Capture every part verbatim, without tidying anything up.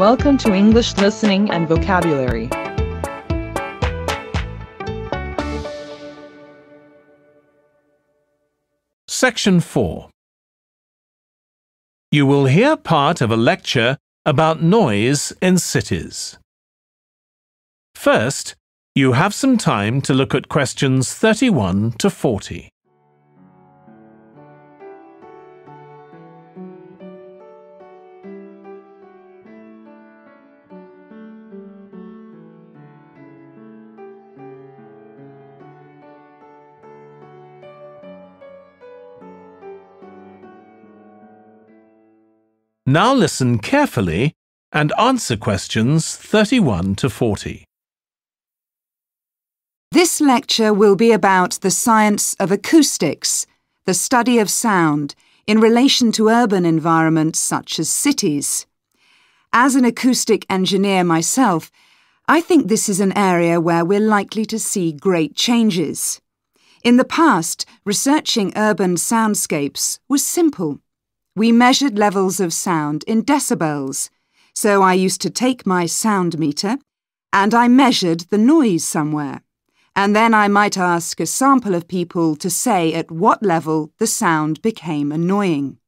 Welcome to English Listening and Vocabulary. Section four. You will hear part of a lecture about noise in cities. First, you have some time to look at questions thirty-one to forty. Now listen carefully and answer questions thirty-one to forty. This lecture will be about the science of acoustics, the study of sound, in relation to urban environments such as cities. As an acoustic engineer myself, I think this is an area where we're likely to see great changes. In the past, researching urban soundscapes was simple. We measured levels of sound in decibels, so I used to take my sound meter and I measured the noise somewhere. And then I might ask a sample of people to say at what level the sound became annoying.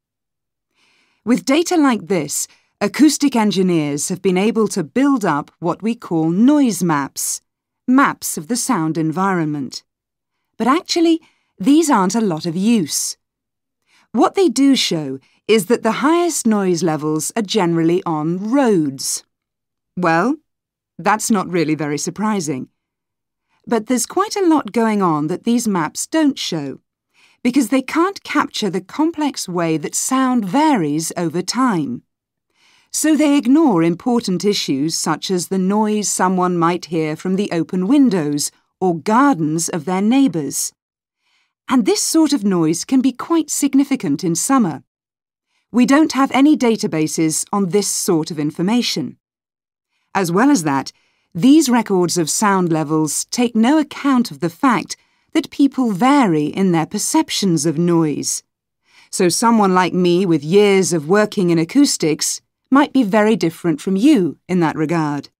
With data like this, acoustic engineers have been able to build up what we call noise maps, maps of the sound environment. But actually, these aren't a lot of use. What they do show is that the highest noise levels are generally on roads. Well, that's not really very surprising. But there's quite a lot going on that these maps don't show, because they can't capture the complex way that sound varies over time. So they ignore important issues such as the noise someone might hear from the open windows or gardens of their neighbours. And this sort of noise can be quite significant in summer. We don't have any databases on this sort of information. As well as that, these records of sound levels take no account of the fact that people vary in their perceptions of noise. So someone like me with years of working in acoustics might be very different from you in that regard.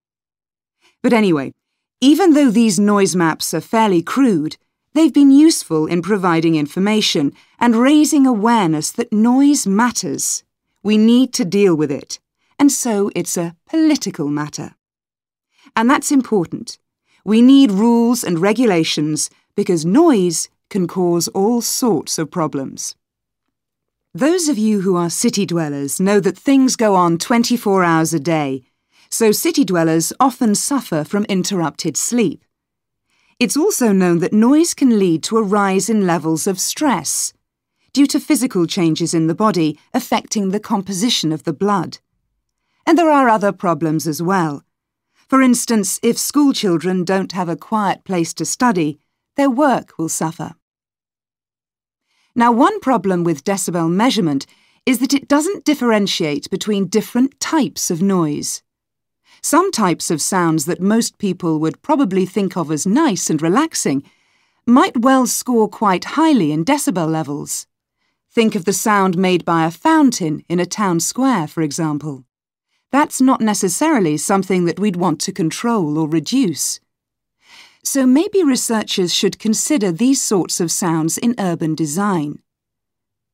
But anyway, even though these noise maps are fairly crude, they've been useful in providing information and raising awareness that noise matters. We need to deal with it, and so it's a political matter. And that's important. We need rules and regulations because noise can cause all sorts of problems. Those of you who are city dwellers know that things go on twenty-four hours a day, so city dwellers often suffer from interrupted sleep. It's also known that noise can lead to a rise in levels of stress due to physical changes in the body affecting the composition of the blood. And there are other problems as well. For instance, if school children don't have a quiet place to study, their work will suffer. Now, one problem with decibel measurement is that it doesn't differentiate between different types of noise. Some types of sounds that most people would probably think of as nice and relaxing might well score quite highly in decibel levels. Think of the sound made by a fountain in a town square, for example. That's not necessarily something that we'd want to control or reduce. So maybe researchers should consider these sorts of sounds in urban design.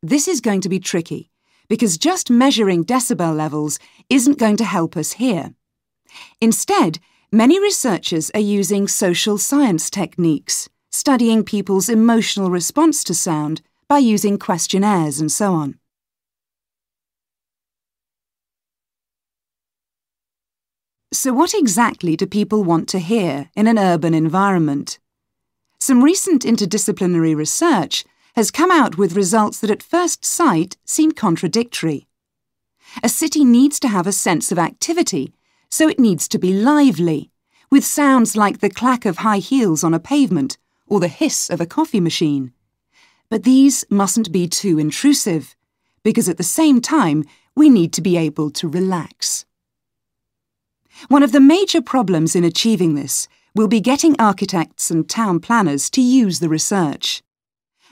This is going to be tricky, because just measuring decibel levels isn't going to help us here. Instead, many researchers are using social science techniques, studying people's emotional response to sound by using questionnaires and so on. So what exactly do people want to hear in an urban environment? Some recent interdisciplinary research has come out with results that at first sight seem contradictory. A city needs to have a sense of activity, so it needs to be lively, with sounds like the clack of high heels on a pavement or the hiss of a coffee machine. But these mustn't be too intrusive, because at the same time we need to be able to relax. One of the major problems in achieving this will be getting architects and town planners to use the research.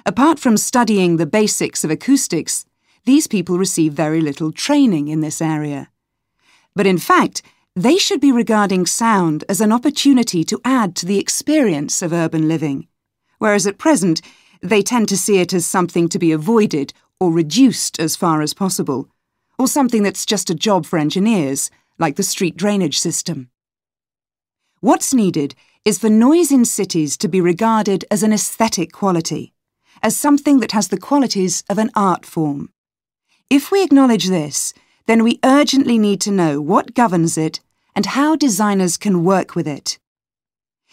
Apart from studying the basics of acoustics, these people receive very little training in this area. but in fact, they should be regarding sound as an opportunity to add to the experience of urban living, whereas at present they tend to see it as something to be avoided or reduced as far as possible, or something that's just a job for engineers, like the street drainage system. What's needed is for noise in cities to be regarded as an aesthetic quality, as something that has the qualities of an art form. If we acknowledge this, then we urgently need to know what governs it and how designers can work with it.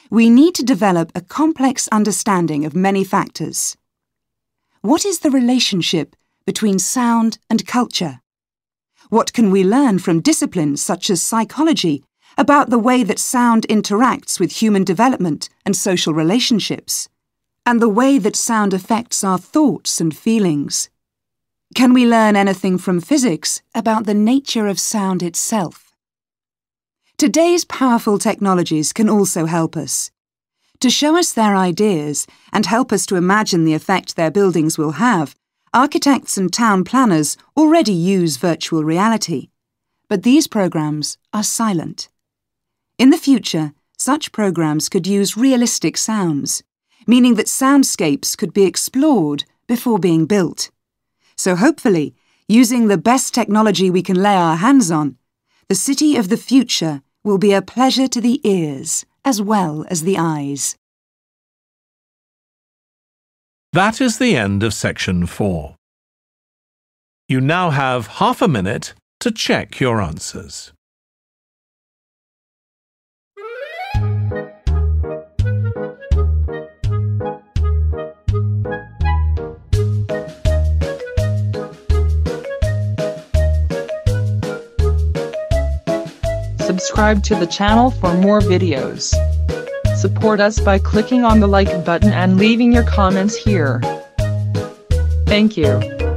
We need to develop a complex understanding of many factors. What is the relationship between sound and culture? What can we learn from disciplines such as psychology about the way that sound interacts with human development and social relationships, and the way that sound affects our thoughts and feelings? Can we learn anything from physics about the nature of sound itself? Today's powerful technologies can also help us to show us their ideas and help us to imagine the effect their buildings will have. Architects and town planners already use virtual reality, but these programs are silent. In the future, such programs could use realistic sounds, meaning that soundscapes could be explored before being built. So hopefully, using the best technology we can lay our hands on, the city of the future will be a pleasure to the ears as well as the eyes. That is the end of section four. You now have half a minute to check your answers. Subscribe to the channel for more videos. Support us by clicking on the like button and leaving your comments here. Thank you.